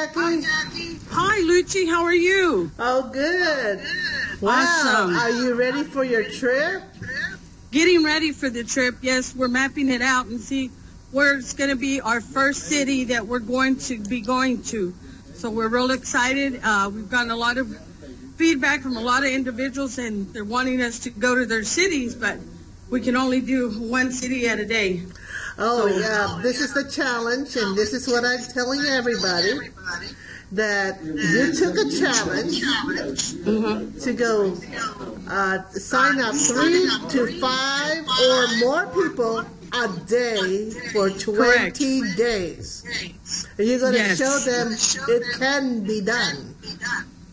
Jackie. Hi, Lucci. How are you? Oh, good. Wow. Awesome. Are you ready for your trip? Getting ready for the trip. Yes, we're mapping it out and see where it's going to be our first city that we're going to be going to. So we're real excited. We've gotten a lot of feedback from a lot of individuals, and they're wanting us to go to their cities, but we can only do one city at a day. Oh, so, yeah, this is the challenge, and this is what I'm telling everybody, that you took a challenge to go sign up 3 to 5 or more people a day for 20 days. And you're going to show them it can be done.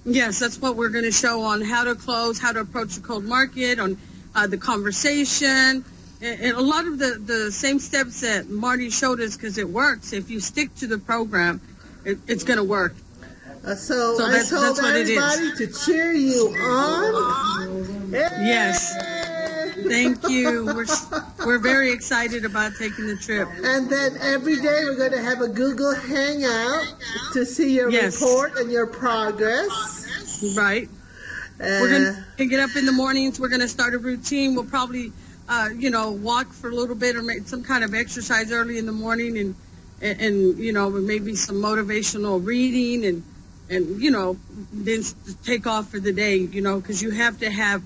Yes, that's what we're going to show on how to close, how to approach the cold market, on the conversation. And a lot of the same steps that Marty showed us, because it works. If you stick to the program, it's going to work. So that's what it is. I told everybody to cheer you on. Yes. Thank you. We're very excited about taking the trip. And then every day we're going to have a Google Hangout to see your report and your progress. Right. We're going to get up in the mornings. We're going to start a routine. We'll probably... walk for a little bit or make some kind of exercise early in the morning and maybe some motivational reading and then take off for the day, because you have to have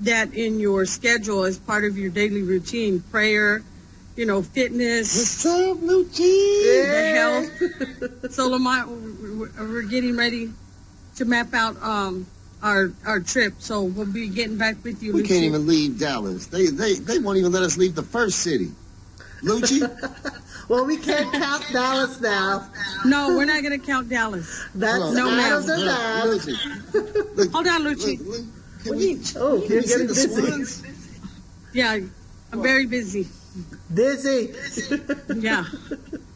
that in your schedule as part of your daily routine, prayer, fitness. What's up, routine? Yeah. The health. So, Lamont, we're getting ready to map out our trip, so we'll be getting back with you. We can't even leave Dallas. They won't even let us leave the first city. Lucci? Well, we can't count Dallas now. No, we're not going to count Dallas. That's no matter. Hold on, Lucci. You're getting busy. Yeah, I'm very busy. Busy. Yeah,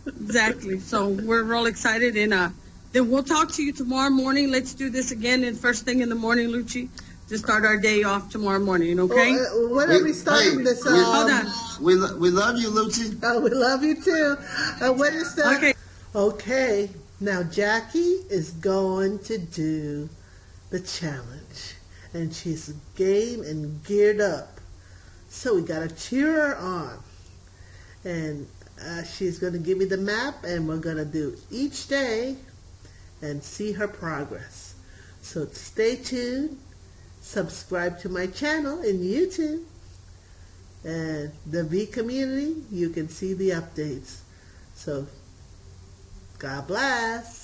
exactly. So we're real excited and then we'll talk to you tomorrow morning. Let's do this again and first thing in the morning, Lucci, to start our day off tomorrow morning, okay? Well, when are we starting this? Hold on. We love you, Lucci. Oh, we love you, too. When is that? Okay. Now, Jackie is going to do the challenge, and she's game and geared up. So we got to cheer her on. And she's going to give me the map, and we're going to do each day and see her progress. So stay tuned, subscribe to my channel in YouTube, and the V community, you can see the updates. So God bless.